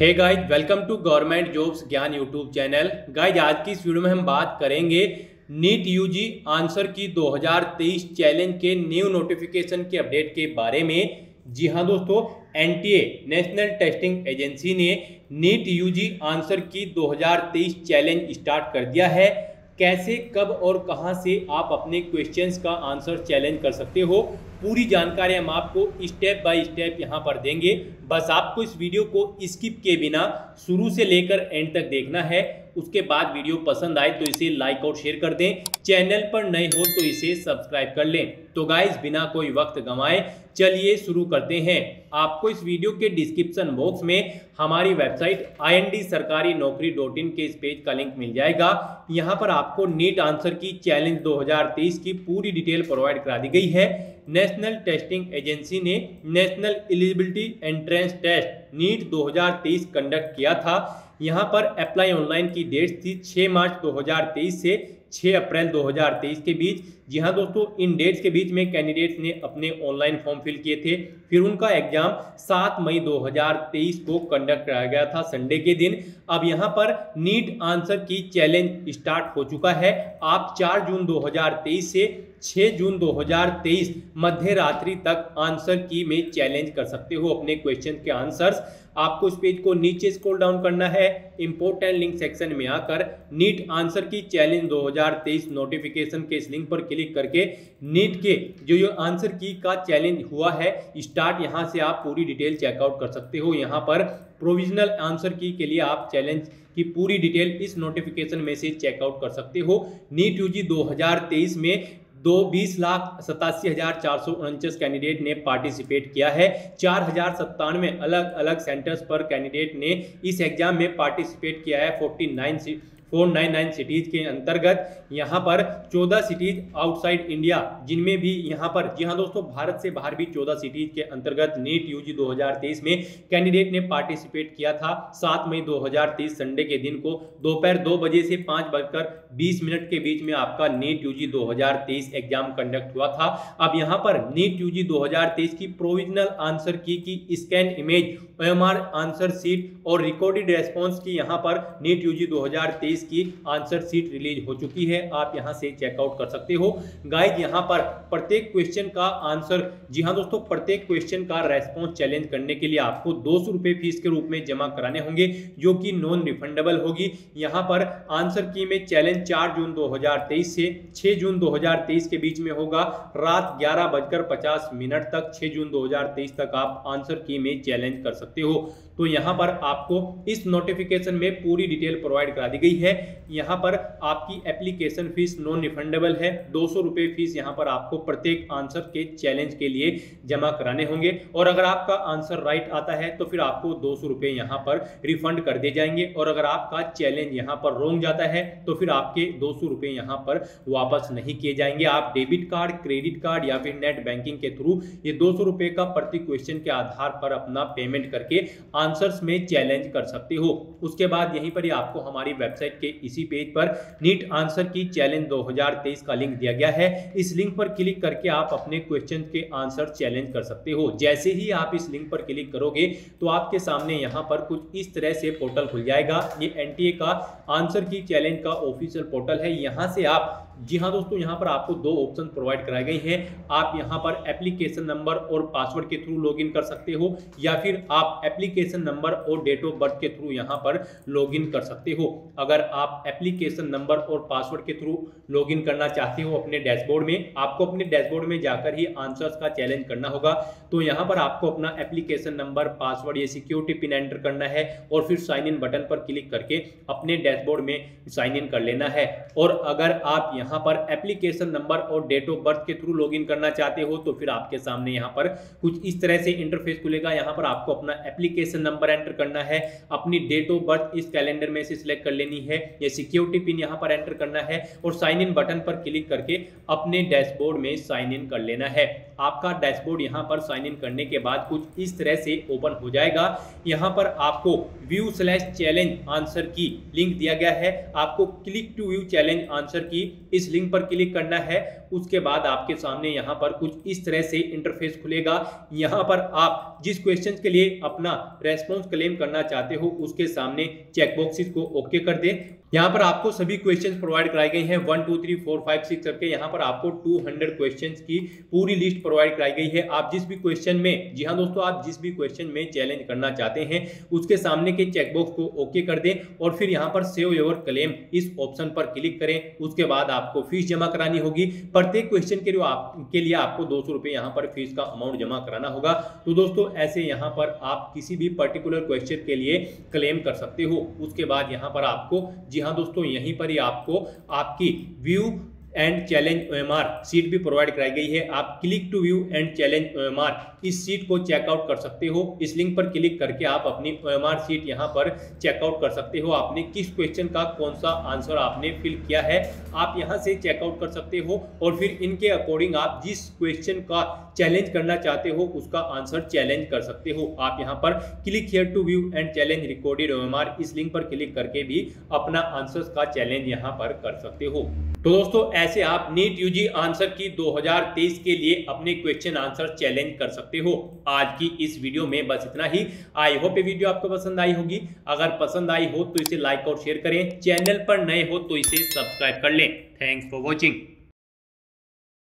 Hey guys welcome to government jobs Gyan YouTube channel. Guys आज की इस वीडियो में हम बात करेंगे NEET UG answer key 2023 challenge के न्यू नोटिफिकेशन के अपडेट के बारे में। जी हाँ दोस्तों, एनटीए नेशनल टेस्टिंग एजेंसी ने NEET UG answer key 2023 challenge start कर दिया है। कैसे, कब और कहाँ से आप अपने क्वेश्चंस का आंसर चैलेंज कर सकते हो, पूरी जानकारी हम आपको स्टेप बाय स्टेप यहाँ पर देंगे। बस आपको इस वीडियो को स्किप के बिना शुरू से लेकर एंड तक देखना है। उसके बाद वीडियो पसंद आए तो इसे लाइक और शेयर कर दें, चैनल पर नए हो तो इसे सब्सक्राइब कर लें। तो गाइस बिना कोई वक्त गंवाए चलिए शुरू करते हैं। आपको इस वीडियो के डिस्क्रिप्शन बॉक्स में हमारी वेबसाइट indSarkari Naukri.in के इस पेज का लिंक मिल जाएगा। यहाँ पर आपको नीट आंसर की चैलेंज 2023 की पूरी डिटेल प्रोवाइड करा दी गई है। नेशनल टेस्टिंग एजेंसी ने national eligibility entrance test NEET 2023 conduct किया था। यहां पर अप्लाई ऑनलाइन की डेट थी 6 मार्च 2023 से 6 अप्रैल 2023 के बीच। जी हाँ दोस्तों, इन डेट्स के बीच में कैंडिडेट्स ने अपने ऑनलाइन फॉर्म फिल किए थे। फिर उनका एग्जाम 7 मई 2023 को कंडक्ट कराया गया था, संडे के दिन। अब यहाँ पर NEET answer key challenge start हो चुका है। आप 4 जून 2023 से 6 जून 2023 मध्य रात्रि तक आंसर की में चैलेंज कर सकते हो अपने क्वेश्चन के आंसर्स। आपको इस पेज को नीचे स्क्रॉल डाउन करना है, इंपोर्टेंट लिंक सेक्शन में आकर NEET answer key challenge 2023 notification के इस लिंक पर क्लिक करके नीट के जो आंसर की का चैलेंज हुआ है स्टार्ट, यहां से आप पूरी डिटेल चेकआउट कर सकते हो। यहां पर प्रोविजनल आंसर की के लिए आप चैलेंज की पूरी डिटेल इस नोटिफिकेशन में से चेकआउट कर सकते हो। नीट यूजी 2023 में 2,20,87,449 कैंडिडेट ने पार्टिसिपेट किया है। 4,097 अलग अलग सेंटर्स पर कैंडिडेट ने इस एग्जाम में पार्टिसिपेट किया है। 499 सिटीज़ के अंतर्गत यहाँ पर 14 सिटीज़ आउटसाइड इंडिया, जिनमें भी यहाँ पर, जी हाँ दोस्तों, भारत से बाहर भी 14 सिटीज़ के अंतर्गत नीट यूजी 2023 में कैंडिडेट ने पार्टिसिपेट किया था। 7 मई 2023 संडे के दिन को दोपहर 2 बजे से 5:20 के बीच में आपका नीट यूजी 2023 एग्जाम कंडक्ट हुआ था। अब यहाँ पर नीट यूजी 2023 की provisional answer key scan image, OMR answer sheet और रिकॉर्डेड रेस्पॉन्स की यहाँ पर नीट यूजी 2023 की आंसर सीट रिलीज हो चुकी है। आप यहां से चेकआउट कर सकते हो। गाइस यहां पर प्रत्येक क्वेश्चन का आंसर, जी हां दोस्तों, प्रत्येक क्वेश्चन का रेस्पॉन्स चैलेंज करने के लिए आपको 200 रुपये फीस के रूप में जमा कराने होंगे, जो कि नॉन रिफंडेबल होगी। यहां पर आंसर की में चैलेंज 4 जून 2023 से 6 जून 2023 के बीच में होगा। रात 11:50 तक 6 जून 2023 तक आप आंसर की में चैलेंज कर सकते हो। तो यहाँ पर आपको इस नोटिफिकेशन में पूरी डिटेल प्रोवाइड करा दी गई है। यहाँ पर आपकी एप्लीकेशन फीस नॉन रिफंडेबल है। 200 रुपये फीस यहाँ पर आपको प्रत्येक आंसर के चैलेंज के लिए जमा कराने होंगे और अगर आपका आंसर राइट आता है तो फिर आपको 200 रुपये यहाँ पर रिफंड कर दिए जाएंगे और अगर आपका चैलेंज यहाँ पर रोंग जाता है तो फिर आपके 200 रुपये यहाँ पर वापस नहीं किए जाएंगे। आप डेबिट कार्ड, क्रेडिट कार्ड या फिर नेट बैंकिंग के थ्रू ये 200 रुपये का प्रति क्वेश्चन के आधार पर अपना पेमेंट करके आंसर्स में चैलेंज कर सकते हो। उसके बाद यहीं पर ही आपको हमारी वेबसाइट के इसी पेज पर नीट आंसर की चैलेंज 2023 का लिंक दिया गया है। इस लिंक पर क्लिक करके आप अपने क्वेश्चन के आंसर चैलेंज कर सकते हो। जैसे ही आप इस लिंक पर क्लिक करोगे तो आपके सामने यहाँ पर कुछ इस तरह से पोर्टल खुल जाएगा। ये NTA का आंसर की चैलेंज का ऑफिशियल पोर्टल है। यहाँ से आप, जी हाँ दोस्तों, यहाँ पर आपको 2 ऑप्शन प्रोवाइड कराए गए हैं। आप यहाँ पर एप्लीकेशन नंबर और पासवर्ड के थ्रू लॉगिन कर सकते हो या फिर आप एप्लीकेशन नंबर और डेट ऑफ बर्थ के थ्रू यहाँ पर लॉगिन कर सकते हो। अगर आप एप्लीकेशन नंबर और पासवर्ड के थ्रू लॉगिन करना चाहते हो अपने डैशबोर्ड में, आपको अपने डैशबोर्ड में जाकर ही आंसर्स का चैलेंज करना होगा। तो यहाँ पर आपको अपना एप्लीकेशन नंबर, पासवर्ड, ये सिक्योरिटी पिन एंटर करना है और फिर साइन इन बटन पर क्लिक करके अपने डैशबोर्ड में साइन इन कर लेना है। और अगर आप यहाँ पर एप्लीकेशन नंबर और डेट ऑफ बर्थ के थ्रू लॉगिन करना चाहते हो तो फिर आपके सामने यहाँ पर कुछ इस तरह से इंटरफेस खुलेगा। यहाँ पर आपको अपना एप्लीकेशन नंबर एंटर करना है, अपनी डेट ऑफ बर्थ इस कैलेंडर में से सिलेक्ट कर लेनी है, ये सिक्योरिटी पिन यहाँ पर एंटर करना है और साइन इन बटन पर क्लिक करके अपने डैशबोर्ड में साइन इन कर लेना है। आपका डैशबोर्ड यहाँ पर साइन इन करने के बाद कुछ इस तरह से ओपन हो जाएगा। यहाँ पर आपको view slash challenge answer key link दिया गया है, आपको click to view challenge answer key इस लिंक पर क्लिक करना है। उसके बाद आपके सामने यहाँ पर कुछ इस तरह से इंटरफेस खुलेगा। यहाँ पर आप जिस क्वेश्चन के लिए अपना रेस्पॉन्स क्लेम करना चाहते हो उसके सामने चेकबॉक्सेस को ओके कर दें। यहाँ पर आपको सभी क्वेश्चन प्रोवाइड कराए गए हैं 1 2 3 4 5 6 करके। यहाँ पर आपको 200 क्वेश्चन की पूरी लिस्ट प्रोवाइड कराई गई है। आप जिस भी क्वेश्चन में, जी हाँ दोस्तों, आप जिस भी क्वेश्चन में चैलेंज करना चाहते हैं उसके सामने के चेकबॉक्स को ओके कर दें और फिर यहाँ पर सेव योर क्लेम इस ऑप्शन पर क्लिक करें। उसके बाद आपको फीस जमा करानी होगी। प्रत्येक क्वेश्चन के लिए आपको 200 रुपये यहाँ पर फीस का अमाउंट जमा कराना होगा। तो दोस्तों ऐसे यहाँ पर आप किसी भी पर्टिकुलर क्वेश्चन के लिए क्लेम कर सकते हो। उसके बाद यहाँ पर आपको, जी हाँ दोस्तों, यहीं पर ही आपको आपकी view and challenge OMR sheet भी प्रोवाइड कराई गई है। आप click to view and challenge OMR इस सीट को चेकआउट कर सकते हो। इस लिंक पर क्लिक करके आप अपनी OMR सीट यहाँ पर चेकआउट कर सकते हो। आपने किस क्वेश्चन का कौन सा आंसर आपने फिल किया है आप यहाँ से चेकआउट कर सकते हो और फिर इनके अकॉर्डिंग आप जिस क्वेश्चन का चैलेंज करना चाहते हो उसका आंसर चैलेंज कर सकते हो। आप यहाँ पर click here to view and challenge recorded OMR इस लिंक पर क्लिक करके भी अपना आंसर का चैलेंज यहाँ पर कर सकते हो। तो दोस्तों ऐसे आप नीट UG आंसर की 2023 के लिए अपने क्वेश्चन आंसर चैलेंज कर सकते हो। आज की इस वीडियो में बस इतना ही। आई होप ये वीडियो आपको पसंद आई होगी। अगर पसंद आई हो तो इसे लाइक और शेयर करें। चैनल पर नए हो तो इसे सब्सक्राइब कर लें। Thanks for watching.